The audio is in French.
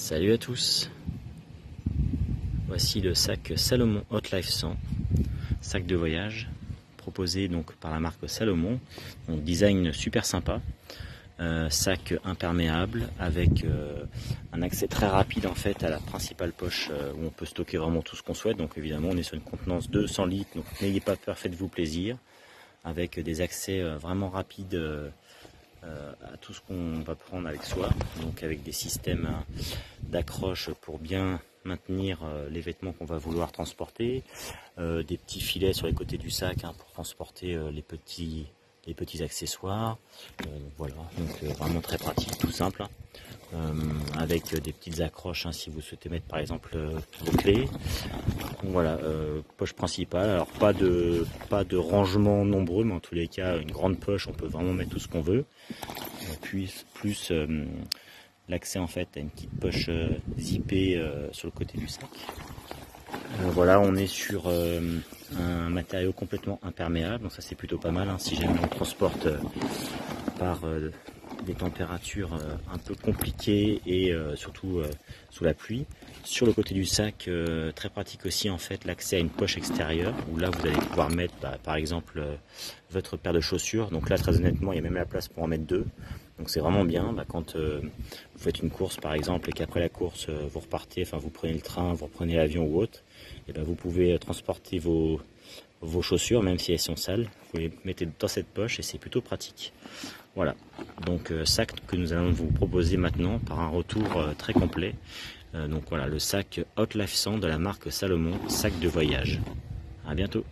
Salut à tous. Voici le sac Salomon Outlife 100, sac de voyage proposé donc par la marque Salomon. Donc design super sympa, sac imperméable avec un accès très rapide en fait à la principale poche où on peut stocker vraiment tout ce qu'on souhaite. Donc évidemment on est sur une contenance de 100 litres, donc n'ayez pas peur, faites-vous plaisir, avec des accès vraiment rapides à tout ce qu'on va prendre avec soi, donc avec des systèmes d'accroche pour bien maintenir les vêtements qu'on va vouloir transporter, des petits filets sur les côtés du sac pour transporter les petits accessoires, voilà, donc vraiment très pratique, tout simple, avec des petites accroches si vous souhaitez mettre par exemple vos clés. Donc voilà, poche principale, alors pas de rangement nombreux, mais en tous les cas une grande poche, on peut vraiment mettre tout ce qu'on veut. Et puis plus l'accès en fait à une petite poche zippée sur le côté du sac. Voilà, on est sur un matériau complètement imperméable, donc ça c'est plutôt pas mal, si jamais on transporte par des températures un peu compliquées et surtout sous la pluie. Sur le côté du sac, très pratique aussi en fait l'accès à une poche extérieure où là vous allez pouvoir mettre par exemple votre paire de chaussures. Donc là très honnêtement il y a même la place pour en mettre deux. Donc c'est vraiment bien quand vous faites une course par exemple et qu'après la course vous repartez, enfin vous prenez le train, vous reprenez l'avion ou autre, et vous pouvez transporter vos chaussures même si elles sont sales, vous les mettez dans cette poche et c'est plutôt pratique. Voilà, donc sac que nous allons vous proposer maintenant par un retour très complet. Donc voilà, le sac Outlife 100 de la marque Salomon, sac de voyage. À bientôt.